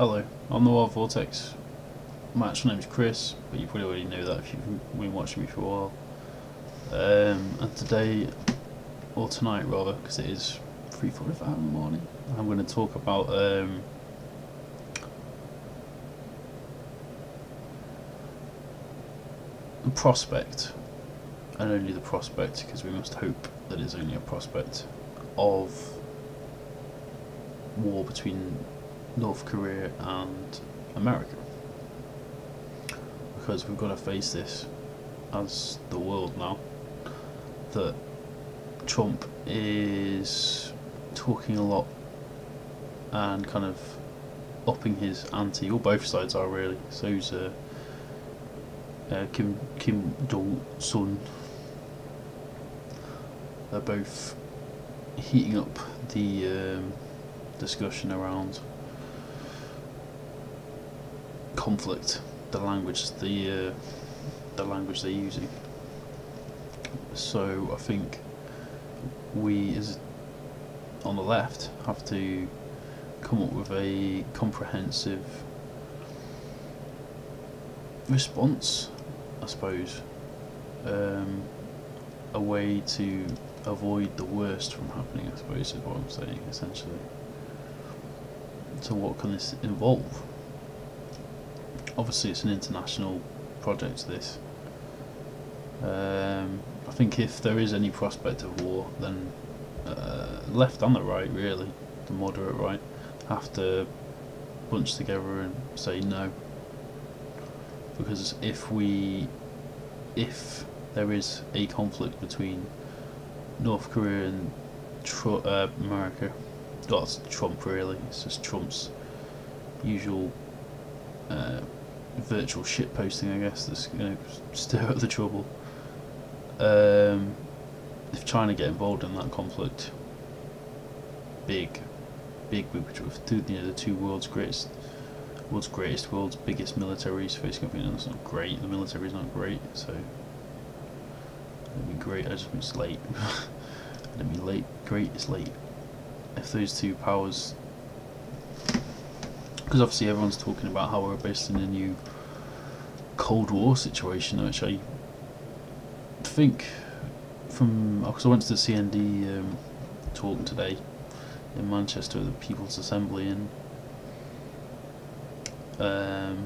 Hello, I'm the World Vortex. My actual name's Chris, but you probably already know that if you've been watching me for a while. And today, or tonight rather, because it is 3:45 in the morning, I'm going to talk about the prospect, and only the prospect, because we must hope that it's only a prospect, of war between North Korea and America, because we've got to face this as the world now that Trump is talking a lot and kind of upping his ante. Or both sides are, really. So's Kim Jong-un. They're both heating up the discussion around conflict, the language they're using. So I think we, as on the left, have to come up with a comprehensive response, I suppose, a way to avoid the worst from happening, I suppose, is what I'm saying, essentially. So what can this involve? Obviously it's an international project, this. I think if there is any prospect of war, then left and the right, really, the moderate right, have to bunch together and say no. Because if there is a conflict between North Korea and America, that's Trump, really. It's just Trump's usual virtual shitposting, I guess, that's going to stir up the trouble. If China get involved in that conflict, big the two world's biggest militaries facing up. That's not great. The military's not great, so it'd be great. I just mean it's late. I didn't mean late. Great, it's late. If those two powers, because obviously everyone's talking about how we're based in a new Cold War situation, which I think from, because I went to the CND talk today in Manchester at the People's Assembly, and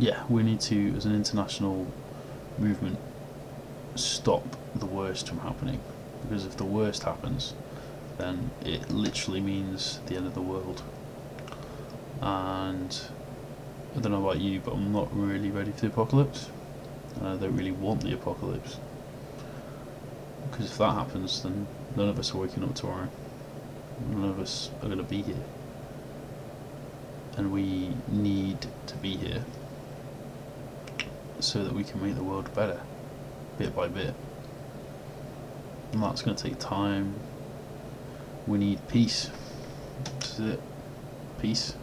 yeah, we need to, as an international movement, stop the worst from happening, because if the worst happens, then it literally means the end of the world. And I don't know about you, but I'm not really ready for the apocalypse, and I don't really want the apocalypse, because if that happens, then none of us are waking up tomorrow, none of us are going to be here, and we need to be here so that we can make the world better, bit by bit, and that's going to take time. We need peace. That's it. Peace.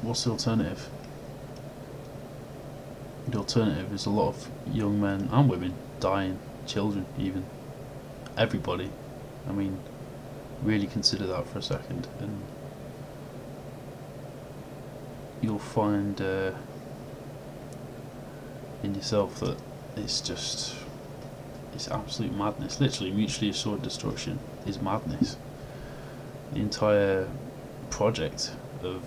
What's the alternative? The alternative is a lot of young men and women dying, children even, everybody. I mean, really consider that for a second, and you'll find in yourself that it's just, it's absolute madness. Literally, mutually assured destruction is madness. The entire project of,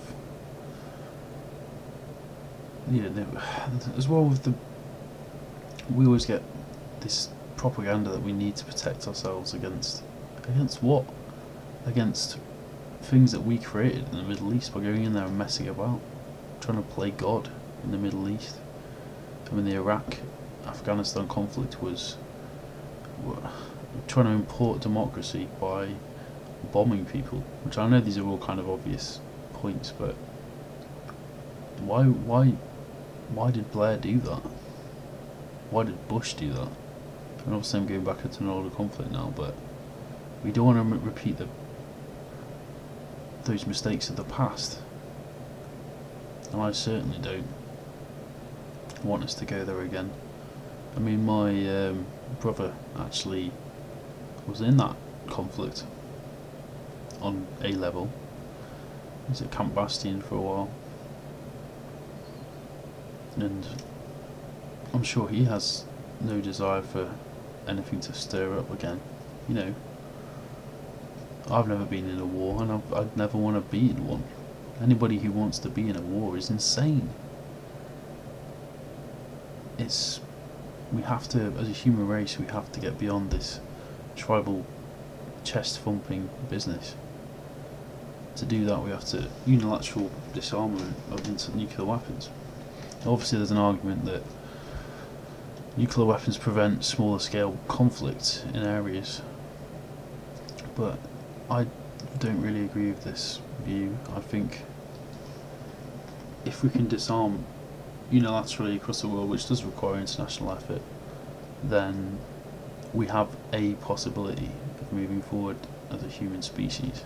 you know, as well with the, we always get this propaganda that we need to protect ourselves against what? Against things that we created in the Middle East by going in there and messing about, trying to play God in the Middle East. I mean, the Iraq-Afghanistan conflict was, trying to import democracy by bombing people, which I know these are all kind of obvious points, but why did Blair do that? Why did Bush do that? And obviously I'm going back into an older conflict now, but we don't want to repeat those mistakes of the past, and I certainly don't want us to go there again. I mean, my brother actually was in that conflict on A level, was at Camp Bastion for a while, and I'm sure he has no desire for anything to stir up again. You know, I've never been in a war, and I'd never want to be in one. Anybody who wants to be in a war is insane. It's, we have to, as a human race, we have to get beyond this tribal chest thumping business. To do that, we have to unilateral disarmament of nuclear weapons. Obviously, there's an argument that nuclear weapons prevent smaller scale conflict in areas, but I don't really agree with this view. I think if we can disarm unilaterally across the world, which does require international effort, then we have a possibility of moving forward as a human species.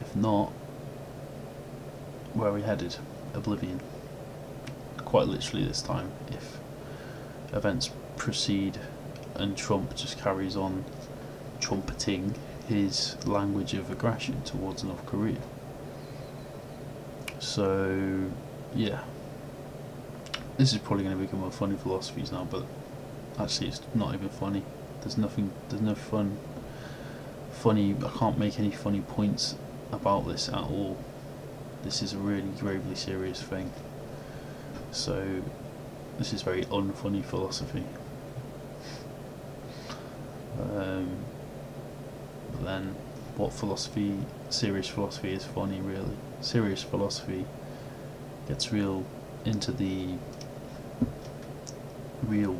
If not, where are we headed? Oblivion. Quite literally this time, if events proceed and Trump just carries on trumpeting his language of aggression towards North Korea. So, yeah. This is probably going to become a funny philosophies now, but actually it's not even funny. There's no funny, I can't make any funny points about this at all. This is a really gravely serious thing. So this is very unfunny philosophy. But then what philosophy, serious philosophy is funny really. Serious philosophy gets real into the real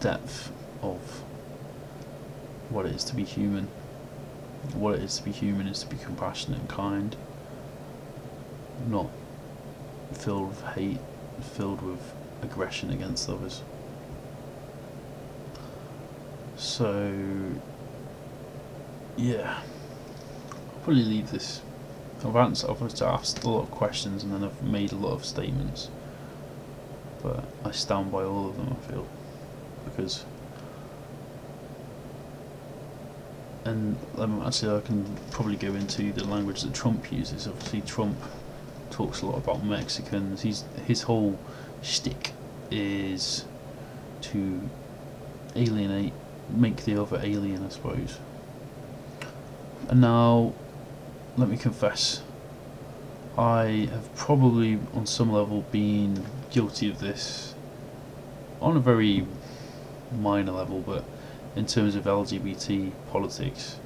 depth of what it is to be human. What it is to be human is to be compassionate and kind, not filled with hate, filled with aggression against others. So, yeah, I'll probably leave this. I've asked a lot of questions and then I've made a lot of statements, but I stand by all of them, I feel, because, and actually I can probably go into the language that Trump uses. Obviously Trump talks a lot about Mexicans. His whole shtick is to alienate, make the other alien, I suppose. And now, let me confess, I have probably on some level been guilty of this on a very minor level, but in terms of LGBT politics,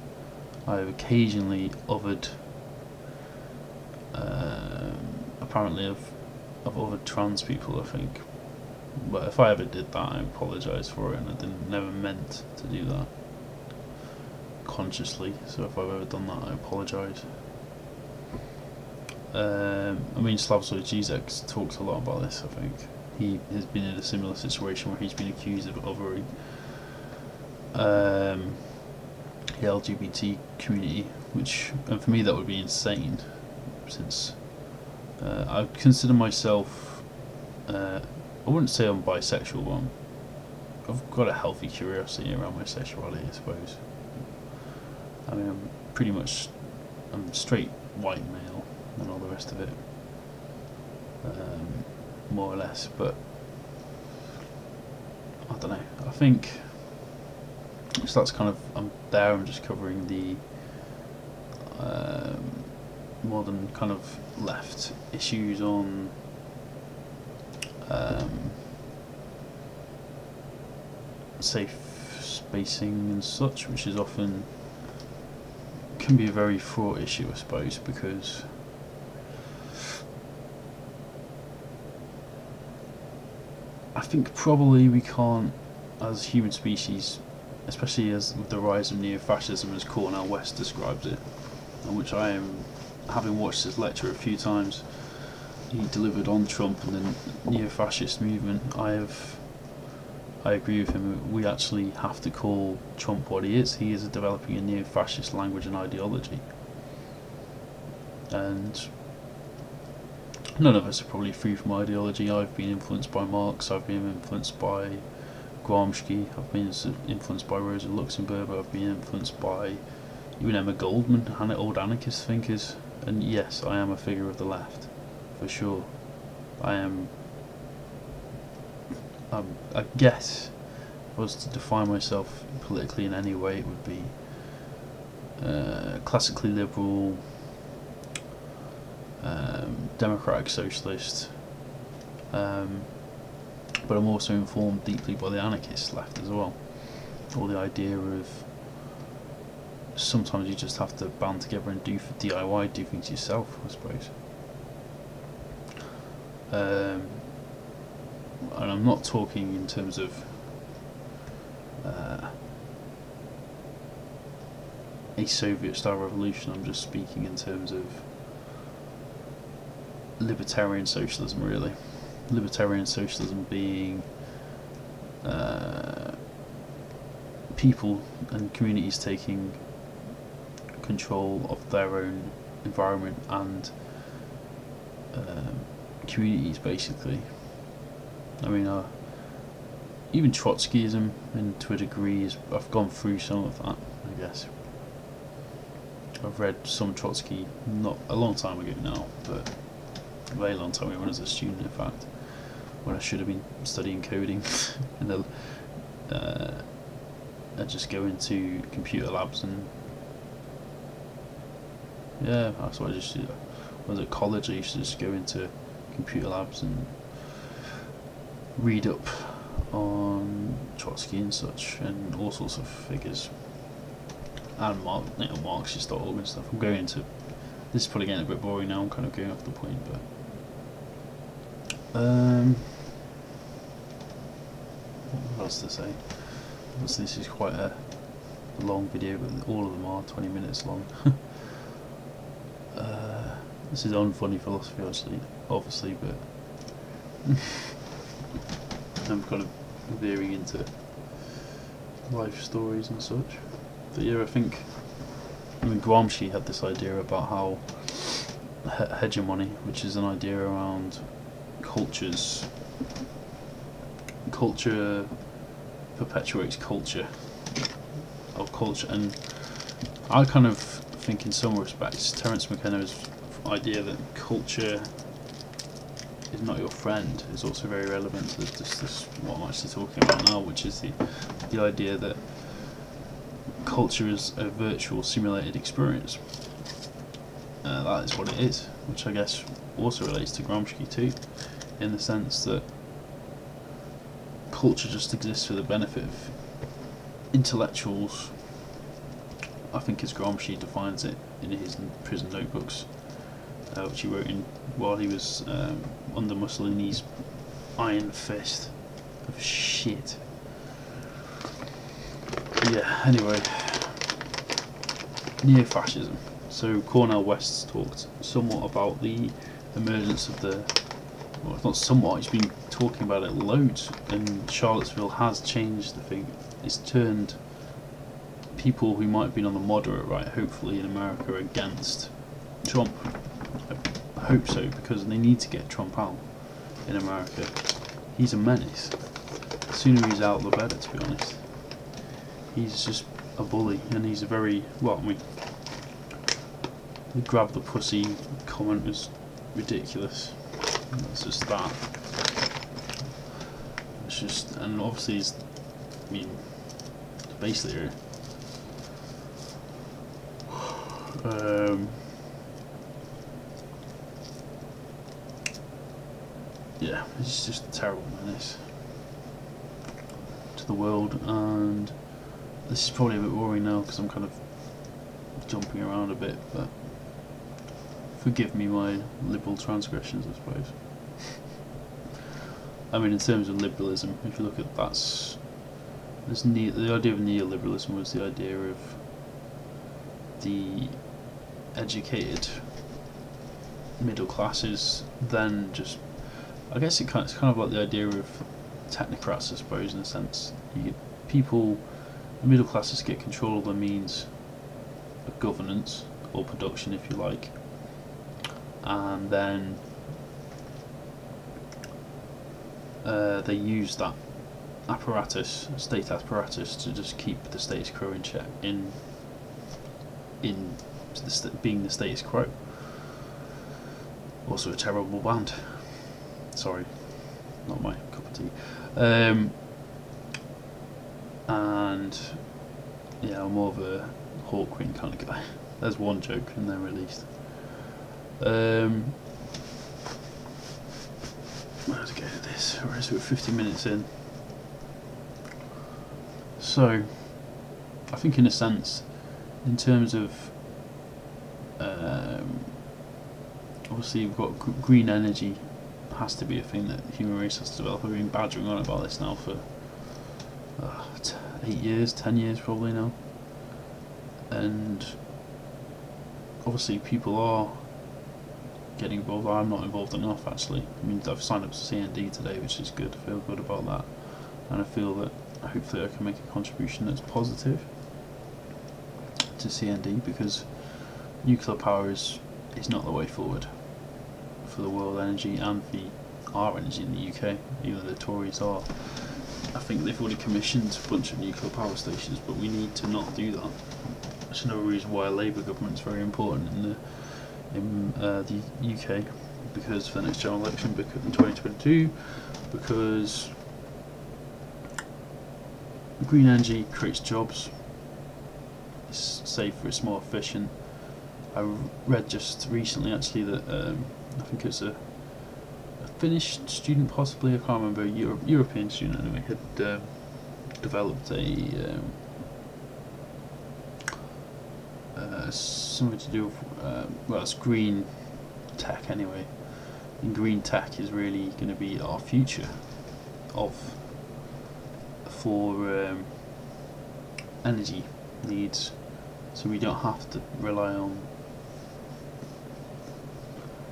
I have occasionally offered apparently I've offered trans people, I think, but if I ever did that, I apologise for it, and I never meant to do that consciously. So if I've ever done that, I apologise. I mean, Slavoj Zizek talks a lot about this, I think. He has been in a similar situation where he's been accused of othering the LGBT community, which, and for me, that would be insane, since I consider myself, I wouldn't say I'm bisexual, but I've got a healthy curiosity around my sexuality, I suppose. I mean, I'm pretty much, I'm straight white male and all the rest of it, more or less, but I don't know, I think, so that's kind of, I'm just covering the modern kind of left issues on safe spacing and such, which is often, can be a very fraught issue, I suppose, because I think probably we can't, as human species, especially as with the rise of Neo-Fascism, as Cornel West describes it, and which I am, having watched his lecture a few times he delivered on Trump and the Neo-Fascist movement, I agree with him. We actually have to call Trump what he is. He is developing a neo-fascist language and ideology. And none of us are probably free from ideology. I've been influenced by Marx, I've been influenced by Gramsci, I've been influenced by Rosa Luxemburg, I've been influenced by You and Emma Goldman, old anarchist thinkers, and yes, I am a figure of the left, for sure. I am, I guess, if I was to define myself politically in any way, it would be classically liberal, democratic socialist, but I'm also informed deeply by the anarchist left as well, or the idea of sometimes you just have to band together and do for DIY, do things yourself, I suppose. And I'm not talking in terms of a Soviet-style revolution, I'm just speaking in terms of libertarian socialism, really. Libertarian socialism being people and communities taking control of their own environment and communities, basically. I mean, even Trotskyism, and to a degree, I've gone through some of that, I guess. I've read some Trotsky, not a long time ago now, but a very long time ago when I was a student, in fact, when I should have been studying coding. And I just go into computer labs and yeah, that's what I just did. When I was at college, I used to just go into computer labs and read up on Trotsky and such, and all sorts of figures, and Marxist.org and stuff. I'm going into this is probably getting a bit boring now. I'm kind of going off the point, but what else to say? Obviously, this is quite a long video, but all of them are 20 minutes long. This is unfunny philosophy, obviously, but I'm kind of veering into life stories and such. But yeah, I think, I mean, Gramsci had this idea about how hegemony, which is an idea around culture perpetuates culture of culture, and I kind of think in some respects Terence McKenna's idea that culture is not your friend is also very relevant to this what I'm actually talking about now, which is the idea that culture is a virtual simulated experience. That is what it is, which I guess also relates to Gramsci too, in the sense that culture just exists for the benefit of intellectuals, I think as Gramsci defines it in his prison notebooks, which he wrote in while he was under Mussolini's iron fist of shit. Yeah, anyway, Neo-Fascism. So Cornel West talked somewhat about the emergence of the, well, not somewhat, he's been talking about it loads, and Charlottesville has changed the thing. It's turned people who might have been on the moderate right, hopefully in America, against Trump. I hope so, because they need to get Trump out in America. He's a menace. The sooner he's out, the better, to be honest. He's just a bully, and he's a very, well, I mean, the grab the pussy comment was ridiculous. That's just that. It's just, and obviously he's, I mean, basically yeah, it's just a terrible menace to the world. And this is probably a bit boring now because I'm kind of jumping around a bit, but forgive me my liberal transgressions, I suppose. I mean, in terms of liberalism, if you look at that's the idea of neoliberalism was the idea of the educated middle classes, then just I guess it's kind of like the idea of technocrats, I suppose, in a sense. You get people, the middle classes get control of the means of governance or production, if you like, and then they use that apparatus, state apparatus, to just keep the status quo in check, in in being the status quo. Also a terrible band. Sorry, not my cup of tea. And yeah, I'm more of a Hawkwind kind of guy. There's one joke and they're released. Let's go to this. We're 50 minutes in. So, I think in a sense, in terms of obviously we've got green energy has to be a thing that the human race has to develop. I've been badgering on about this now for 10 years probably now, and obviously people are getting involved. I'm not involved enough actually. I mean, I've signed up to CND today, which is good. I feel good about that, and I feel that hopefully I can make a contribution that's positive to CND, because nuclear power is not the way forward for the world energy and for our energy in the UK. Even though the Tories are, I think they've already commissioned a bunch of nuclear power stations, but we need to not do that. That's another reason why a Labour government's very important in the UK, because for the next general election, because in 2022, because green energy creates jobs, it's safer, it's more efficient. I read just recently actually that I think it's a Finnish student, possibly, I can't remember, a European student anyway, had developed something to do with well, it's green tech anyway, and green tech is really going to be our future for energy needs, so we don't have to rely on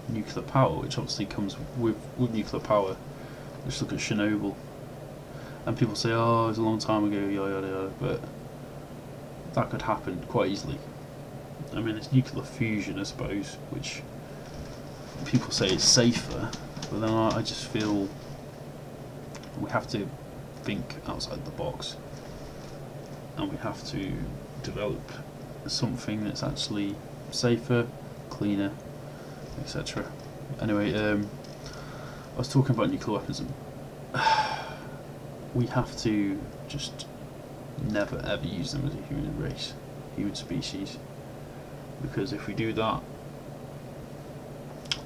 nuclear power, which obviously comes with nuclear power. Let's look at Chernobyl, and people say, oh, it was a long time ago, yada yada yada, but that could happen quite easily. I mean, it's nuclear fusion, I suppose, which people say is safer, but then I just feel we have to think outside the box, and we have to develop something that's actually safer, cleaner, etc. Anyway, I was talking about nuclear weapons. We have to just never ever use them as a human race, human species, because if we do that,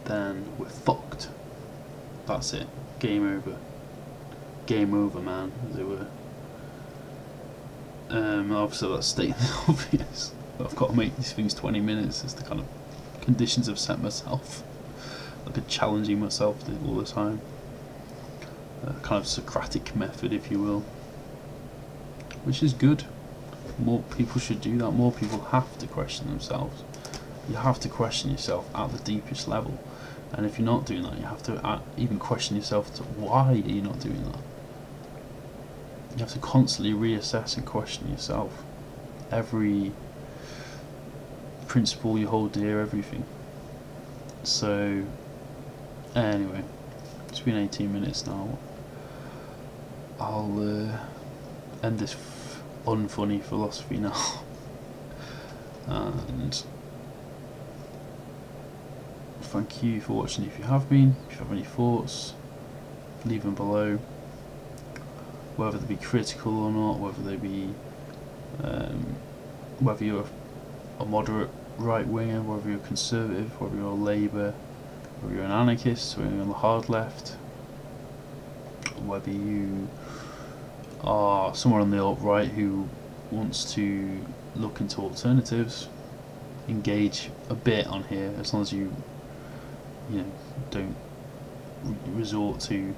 then we're fucked. That's it. Game over. Game over, man, as it were. Obviously that's stating the obvious, but I've got to make these things 20 minutes. It's the kind of conditions I've set myself. I've been challenging myself all the time. Kind of Socratic method, if you will, which is good. More people should do that. More people have to question themselves. You have to question yourself at the deepest level, and if you're not doing that, you have to even question yourself to why are you not doing that. You have to constantly reassess and question yourself. Every principle you hold dear, everything. So, anyway, it's been 18 minutes now. I'll end this unfunny philosophy now. And thank you for watching if you have been. If you have any thoughts, leave them below. Whether they be critical or not, whether they be, whether you're a moderate right winger, whether you're conservative, whether you're a Labour, whether you're an anarchist, whether you're on the hard left, whether you are someone on the alt right who wants to look into alternatives, engage a bit on here, as long as you know, don't resort to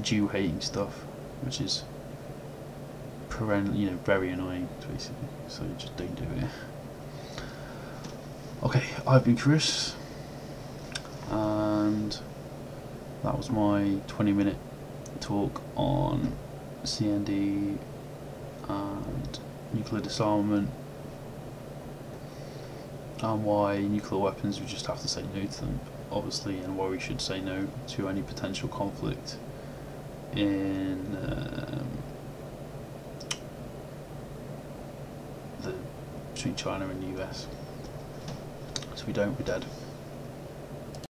Jew hating stuff, which is very annoying, basically, so just don't do it. Okay, I've been Chris, and that was my 20-minute talk on CND and nuclear disarmament, and why nuclear weapons, we just have to say no to them, obviously, and why we should say no to any potential conflict in the between China and the US. So we don't, we're dead.